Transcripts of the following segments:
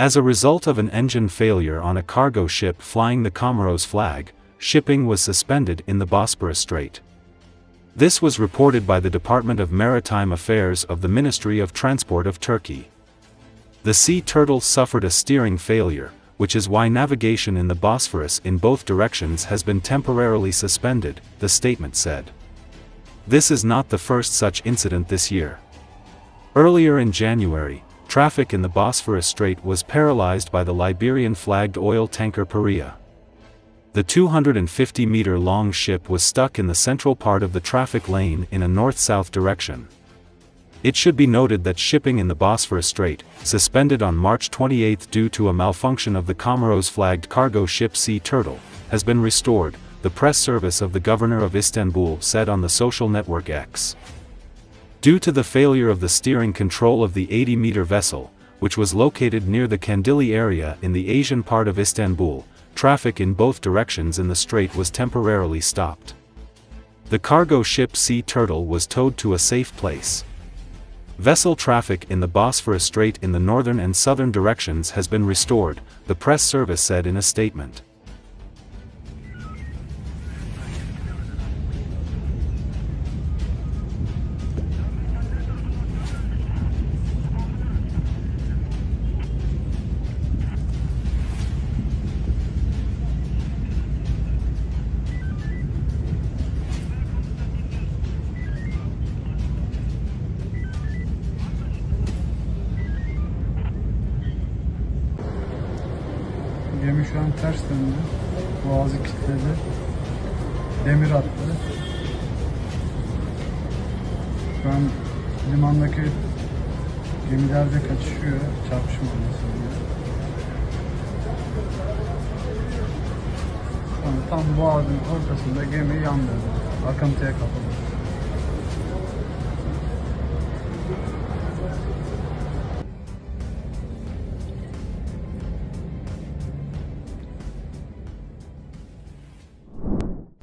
As a result of an engine failure on a cargo ship flying the Comoros flag, shipping was suspended in the Bosphorus Strait. This was reported by the Department of Maritime Affairs of the Ministry of Transport of Turkey. The Sea Turtle suffered a steering failure, which is why navigation in the Bosphorus in both directions has been temporarily suspended, the statement said. This is not the first such incident this year. Earlier in January, traffic in the Bosphorus Strait was paralyzed by the Liberian-flagged oil tanker Perea. The 250-meter-long ship was stuck in the central part of the traffic lane in a north-south direction. It should be noted that shipping in the Bosphorus Strait, suspended on March 28 due to a malfunction of the Comoros-flagged cargo ship Sea Turtle, has been restored, the press service of the governor of Istanbul said on the social network X. Due to the failure of the steering control of the 80-meter vessel, which was located near the Kandilli area in the Asian part of Istanbul, traffic in both directions in the strait was temporarily stopped. The cargo ship Sea Turtle was towed to a safe place. Vessel traffic in the Bosphorus Strait in the northern and southern directions has been restored, the press service said in a statement. Gemi şu an ters döndü, boğazı kilitledi, demir attı. Şu an limandaki gemilerde kaçışıyor, çarpışma olması oluyor. Yani tam boğazın ortasında gemi yandırdı, akıntıya kapıldı.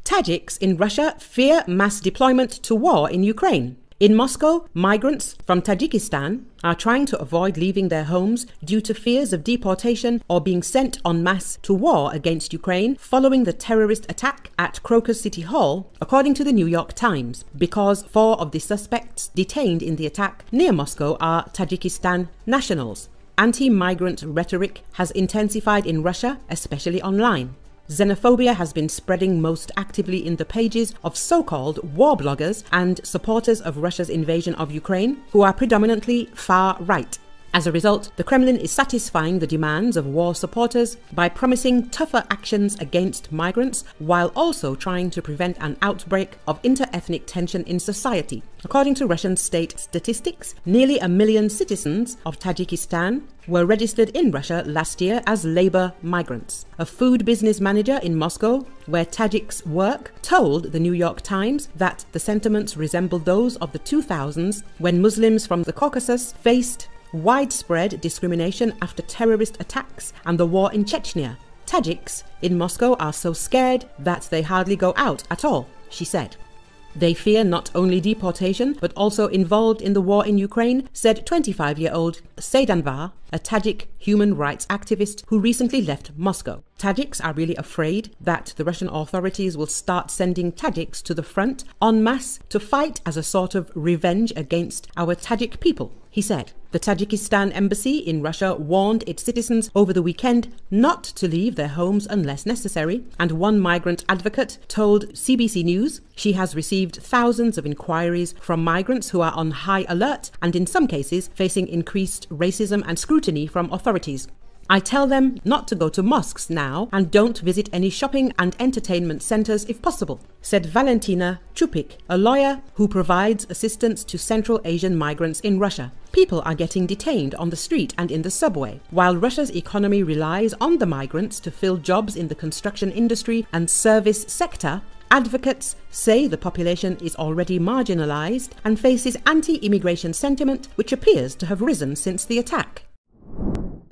Tajiks in Russia fear mass deployment to war in Ukraine. In Moscow, migrants from Tajikistan are trying to avoid leaving their homes due to fears of deportation or being sent en masse to war against Ukraine following the terrorist attack at Crocus City Hall, according to the New York Times, because 4 of the suspects detained in the attack near Moscow are Tajikistan nationals. Anti-migrant rhetoric has intensified in Russia, especially online. Xenophobia has been spreading most actively in the pages of so-called war bloggers and supporters of Russia's invasion of Ukraine, who are predominantly far-right. As a result, the Kremlin is satisfying the demands of war supporters by promising tougher actions against migrants, while also trying to prevent an outbreak of inter-ethnic tension in society. According to Russian state statistics, nearly 1 million citizens of Tajikistan were registered in Russia last year as labor migrants. A food business manager in Moscow, where Tajiks work, told the New York Times that the sentiments resemble those of the 2000s when Muslims from the Caucasus faced widespread discrimination after terrorist attacks and the war in Chechnya. Tajiks in Moscow are so scared that they hardly go out at all, she said. They fear not only deportation, but also involved in the war in Ukraine, said 25-year-old Seydanvar, a Tajik human rights activist who recently left Moscow. Tajiks are really afraid that the Russian authorities will start sending Tajiks to the front en masse to fight as a sort of revenge against our Tajik people, he said. The Tajikistan embassy in Russia warned its citizens over the weekend not to leave their homes unless necessary, and one migrant advocate told CBC News she has received thousands of inquiries from migrants who are on high alert and in some cases facing increased racism and scrutiny from authorities. I tell them not to go to mosques now and don't visit any shopping and entertainment centers if possible, said Valentina Chupik, a lawyer who provides assistance to Central Asian migrants in Russia. People are getting detained on the street and in the subway, while Russia's economy relies on the migrants to fill jobs in the construction industry and service sector. Advocates say the population is already marginalized and faces anti-immigration sentiment, which appears to have risen since the attack.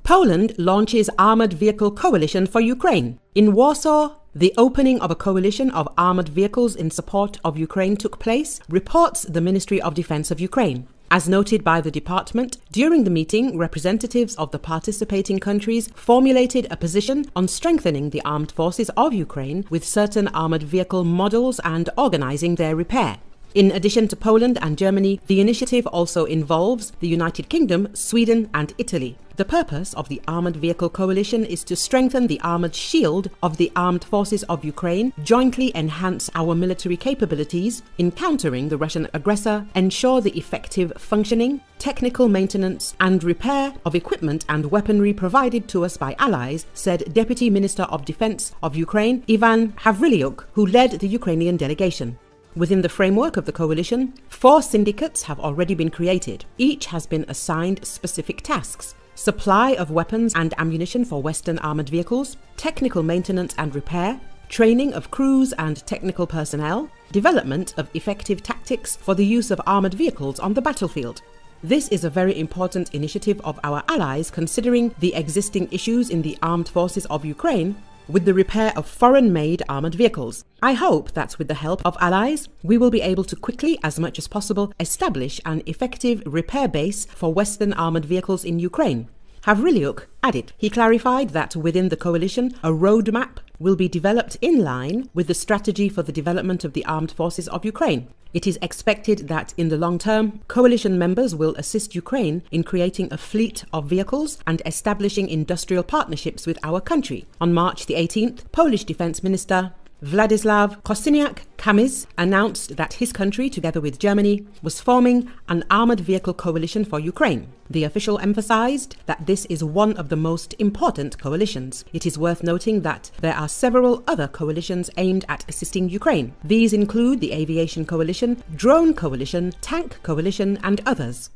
Poland launches Armored Vehicle Coalition for Ukraine. In Warsaw, the opening of a coalition of armored vehicles in support of Ukraine took place, reports the Ministry of Defense of Ukraine. As noted by the department, during the meeting, representatives of the participating countries formulated a position on strengthening the armed forces of Ukraine with certain armored vehicle models and organizing their repair. In addition to Poland and Germany, the initiative also involves the United Kingdom, Sweden and Italy. The purpose of the Armored Vehicle Coalition is to strengthen the armored shield of the armed forces of Ukraine, jointly enhance our military capabilities in countering the Russian aggressor, ensure the effective functioning, technical maintenance and repair of equipment and weaponry provided to us by allies, said Deputy Minister of Defense of Ukraine Ivan Havrylyuk, who led the Ukrainian delegation. Within the framework of the coalition, 4 syndicates have already been created. Each has been assigned specific tasks: supply of weapons and ammunition for Western armored vehicles, technical maintenance and repair, training of crews and technical personnel, development of effective tactics for the use of armored vehicles on the battlefield. This is a very important initiative of our allies considering the existing issues in the armed forces of Ukraine with the repair of foreign-made armoured vehicles. I hope that with the help of allies, we will be able to quickly, as much as possible, establish an effective repair base for Western armoured vehicles in Ukraine. Havrylyuk added. He clarified that within the coalition, a roadmap will be developed in line with the strategy for the development of the armed forces of Ukraine. It is expected that in the long term, coalition members will assist Ukraine in creating a fleet of vehicles and establishing industrial partnerships with our country. On March the 18th, Polish Defense Minister Vladislav Kosiniak-Kamisz announced that his country, together with Germany, was forming an armored vehicle coalition for Ukraine. The official emphasized that this is one of the most important coalitions. It is worth noting that there are several other coalitions aimed at assisting Ukraine. These include the Aviation Coalition, Drone Coalition, Tank Coalition, and others.